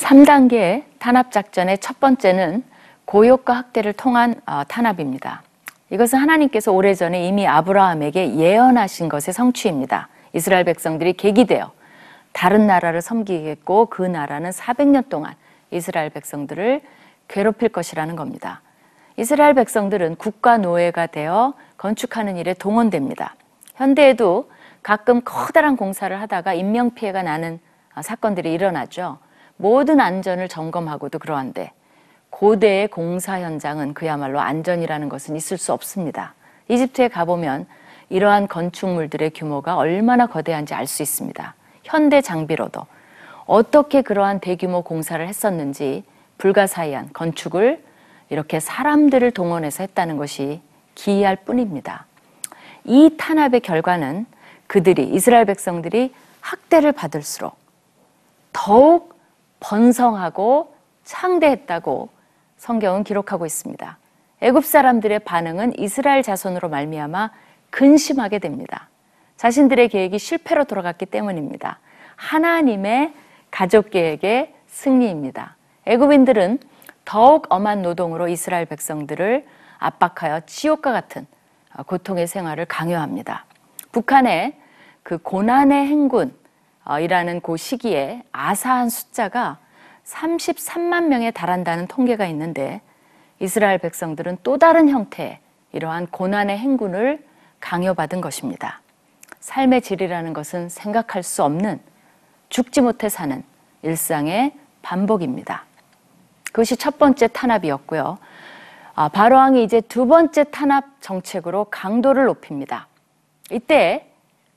3단계의 탄압작전의 첫 번째는 고효과 확대를 통한 탄압입니다. 이것은 하나님께서 오래전에 이미 아브라함에게 예언하신 것의 성취입니다. 이스라엘 백성들이 계기되어 다른 나라를 섬기겠고 그 나라는 400년 동안 이스라엘 백성들을 괴롭힐 것이라는 겁니다. 이스라엘 백성들은 국가 노예가 되어 건축하는 일에 동원됩니다. 현대에도 가끔 커다란 공사를 하다가 인명피해가 나는 사건들이 일어나죠. 모든 안전을 점검하고도 그러한데 고대의 공사 현장은 그야말로 안전이라는 것은 있을 수 없습니다. 이집트에 가보면 이러한 건축물들의 규모가 얼마나 거대한지 알 수 있습니다. 현대 장비로도 어떻게 그러한 대규모 공사를 했었는지 불가사의한 건축을 이렇게 사람들을 동원해서 했다는 것이 기이할 뿐입니다. 이 탄압의 결과는 그들이, 이스라엘 백성들이 학대를 받을수록 더욱 번성하고 창대했다고 성경은 기록하고 있습니다. 애굽 사람들의 반응은 이스라엘 자손으로 말미암아 근심하게 됩니다. 자신들의 계획이 실패로 돌아갔기 때문입니다. 하나님의 가족 계획의 승리입니다. 애굽인들은 더욱 엄한 노동으로 이스라엘 백성들을 압박하여 지옥과 같은 고통의 생활을 강요합니다. 북한의 그 고난의 행군이라는 그 시기에 아사한 숫자가 33만 명에 달한다는 통계가 있는데 이스라엘 백성들은 또 다른 형태의 이러한 고난의 행군을 강요받은 것입니다. 삶의 질이라는 것은 생각할 수 없는 죽지 못해 사는 일상의 반복입니다. 그것이 첫 번째 탄압이었고요. 바로왕이 이제 두 번째 탄압 정책으로 강도를 높입니다. 이때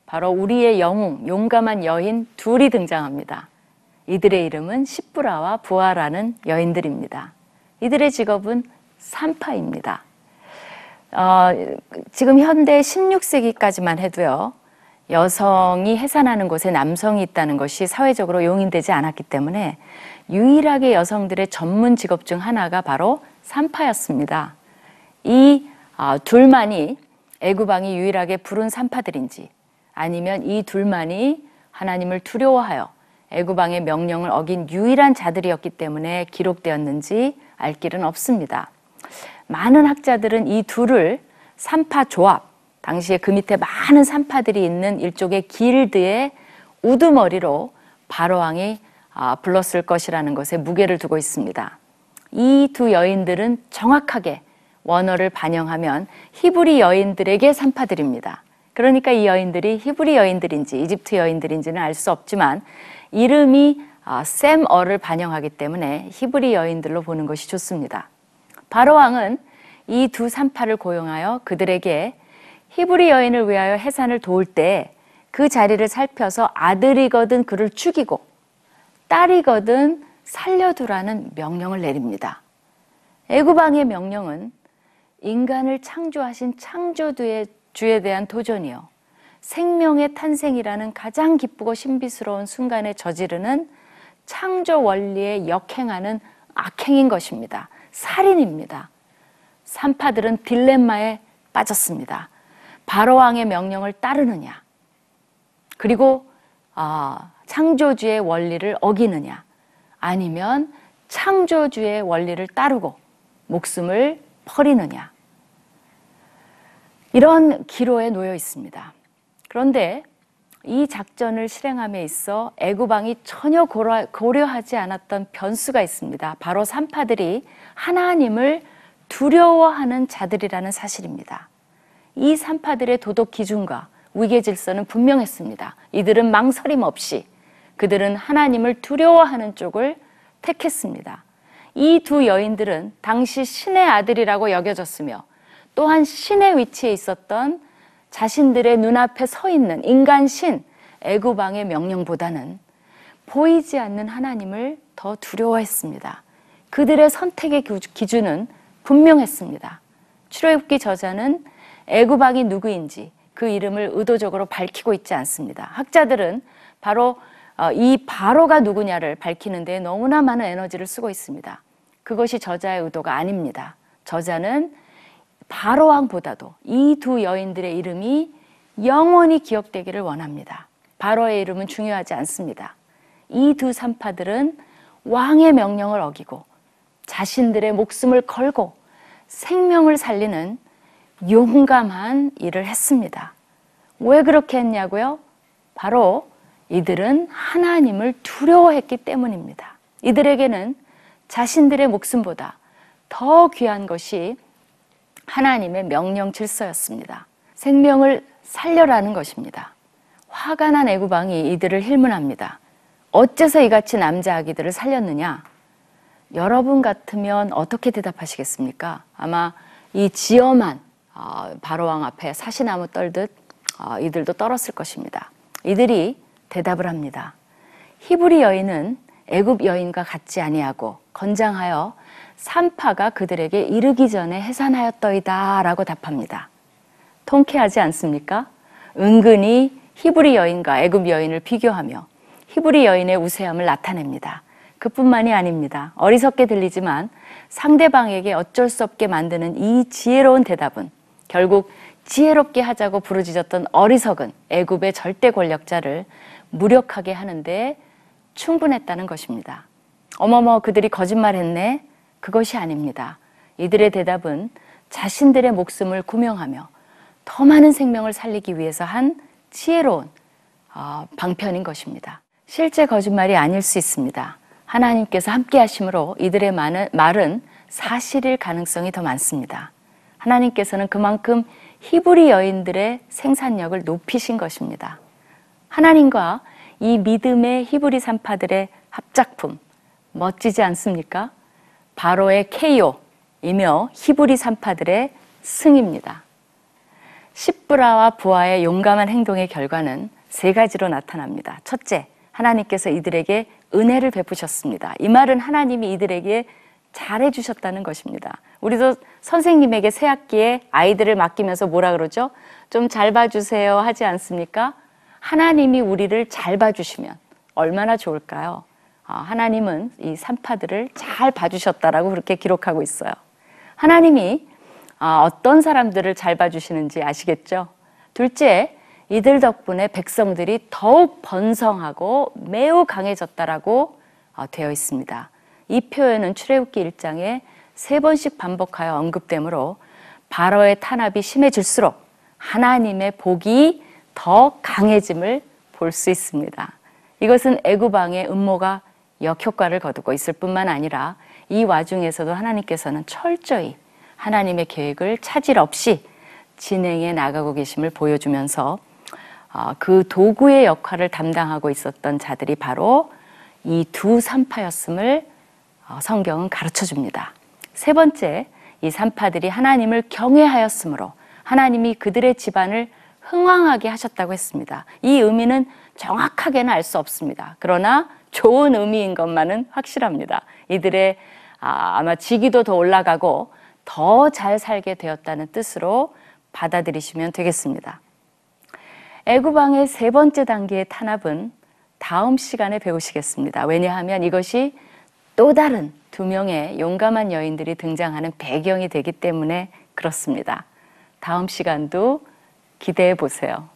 바로 우리의 영웅, 용감한 여인 둘이 등장합니다. 이들의 이름은 십부라와 부아라는 여인들입니다. 이들의 직업은 산파입니다. 지금 현대 16세기까지만 해도요, 여성이 해산하는 곳에 남성이 있다는 것이 사회적으로 용인되지 않았기 때문에 유일하게 여성들의 전문 직업 중 하나가 바로 산파였습니다. 이 둘만이 애굽왕이 유일하게 부른 산파들인지 아니면 이 둘만이 하나님을 두려워하여 애굽왕의 명령을 어긴 유일한 자들이었기 때문에 기록되었는지 알 길은 없습니다. 많은 학자들은 이 둘을 산파 조합, 당시에 그 밑에 많은 산파들이 있는 일종의 길드의 우두머리로 바로왕이 불렀을 것이라는 것에 무게를 두고 있습니다. 이 두 여인들은 정확하게 원어를 반영하면 히브리 여인들에게 산파들입니다. 그러니까 이 여인들이 히브리 여인들인지 이집트 여인들인지는 알 수 없지만 이름이 셈어를 반영하기 때문에 히브리 여인들로 보는 것이 좋습니다. 바로왕은 이 두 산파를 고용하여 그들에게 히브리 여인을 위하여 해산을 도울 때 그 자리를 살펴서 아들이거든 그를 죽이고 딸이거든 살려두라는 명령을 내립니다. 애굽왕의 명령은 인간을 창조하신 창조주에 대한 도전이요, 생명의 탄생이라는 가장 기쁘고 신비스러운 순간에 저지르는 창조 원리에 역행하는 악행인 것입니다. 살인입니다. 산파들은 딜레마에 빠졌습니다. 바로왕의 명령을 따르느냐, 그리고 창조주의 원리를 어기느냐, 아니면 창조주의 원리를 따르고 목숨을 버리느냐, 이런 기로에 놓여 있습니다. 그런데 이 작전을 실행함에 있어 애굽왕이 전혀 고려하지 않았던 변수가 있습니다. 바로 산파들이 하나님을 두려워하는 자들이라는 사실입니다. 이 산파들의 도덕 기준과 위계 질서는 분명했습니다. 이들은 망설임 없이 그들은 하나님을 두려워하는 쪽을 택했습니다. 이 두 여인들은 당시 신의 아들이라고 여겨졌으며 또한 신의 위치에 있었던 자신들의 눈앞에 서 있는 인간 신 애굽왕의 명령보다는 보이지 않는 하나님을 더 두려워했습니다. 그들의 선택의 기준은 분명했습니다. 출애굽기 저자는 애굽왕이 누구인지 그 이름을 의도적으로 밝히고 있지 않습니다. 학자들은 바로 이 바로가 누구냐를 밝히는 데 너무나 많은 에너지를 쓰고 있습니다. 그것이 저자의 의도가 아닙니다. 저자는 바로왕보다도 이 두 여인들의 이름이 영원히 기억되기를 원합니다. 바로의 이름은 중요하지 않습니다. 이 두 산파들은 왕의 명령을 어기고 자신들의 목숨을 걸고 생명을 살리는 용감한 일을 했습니다. 왜 그렇게 했냐고요? 바로 이들은 하나님을 두려워했기 때문입니다. 이들에게는 자신들의 목숨보다 더 귀한 것이 하나님의 명령 질서였습니다. 생명을 살려라는 것입니다. 화가 난 애구방이 이들을 힐문합니다. 어째서 이같이 남자 아기들을 살렸느냐? 여러분 같으면 어떻게 대답하시겠습니까? 아마 이 지엄한 바로왕 앞에 사시나무 떨듯 이들도 떨었을 것입니다. 이들이 대답을 합니다. 히브리 여인은 애굽 여인과 같지 아니하고 건장하여 산파가 그들에게 이르기 전에 해산하였더이다 라고 답합니다. 통쾌하지 않습니까? 은근히 히브리 여인과 애굽 여인을 비교하며 히브리 여인의 우세함을 나타냅니다. 그뿐만이 아닙니다. 어리석게 들리지만 상대방에게 어쩔 수 없게 만드는 이 지혜로운 대답은 결국 지혜롭게 하자고 부르짖었던 어리석은 애굽의 절대 권력자를 무력하게 하는데 충분했다는 것입니다. 어머머, 그들이 거짓말했네? 그것이 아닙니다. 이들의 대답은 자신들의 목숨을 구명하며 더 많은 생명을 살리기 위해서 한 지혜로운 방편인 것입니다. 실제 거짓말이 아닐 수 있습니다. 하나님께서 함께 하심으로 이들의 말은 사실일 가능성이 더 많습니다. 하나님께서는 그만큼 히브리 여인들의 생산력을 높이신 것입니다. 하나님과 이 믿음의 히브리 산파들의 합작품, 멋지지 않습니까? 바로의 KO이며 히브리 산파들의 승입니다. 십브라와 부하의 용감한 행동의 결과는 세 가지로 나타납니다. 첫째, 하나님께서 이들에게 은혜를 베푸셨습니다. 이 말은 하나님이 이들에게 잘해주셨다는 것입니다. 우리도 선생님에게 새학기에 아이들을 맡기면서 뭐라 그러죠? 좀 잘 봐주세요 하지 않습니까? 하나님이 우리를 잘 봐주시면 얼마나 좋을까요? 하나님은 이 산파들을 잘 봐주셨다라고 그렇게 기록하고 있어요. 하나님이 어떤 사람들을 잘 봐주시는지 아시겠죠? 둘째, 이들 덕분에 백성들이 더욱 번성하고 매우 강해졌다라고 되어 있습니다. 이 표현은 출애굽기 1장에 3번씩 반복하여 언급되므로 바로의 탄압이 심해질수록 하나님의 복이 더 강해짐을 볼 수 있습니다. 이것은 애굽 왕의 음모가 역효과를 거두고 있을 뿐만 아니라 이 와중에서도 하나님께서는 철저히 하나님의 계획을 차질 없이 진행해 나가고 계심을 보여주면서 그 도구의 역할을 담당하고 있었던 자들이 바로 이 두 산파였음을 성경은 가르쳐줍니다. 세 번째, 이 산파들이 하나님을 경외하였으므로 하나님이 그들의 집안을 흥왕하게 하셨다고 했습니다. 이 의미는 정확하게는 알 수 없습니다. 그러나 좋은 의미인 것만은 확실합니다. 이들의 아마 지기도 더 올라가고 더 잘 살게 되었다는 뜻으로 받아들이시면 되겠습니다. 애굽 왕의 세 번째 단계의 탄압은 다음 시간에 배우시겠습니다. 왜냐하면 이것이 또 다른 두 명의 용감한 여인들이 등장하는 배경이 되기 때문에 그렇습니다. 다음 시간도 기대해 보세요.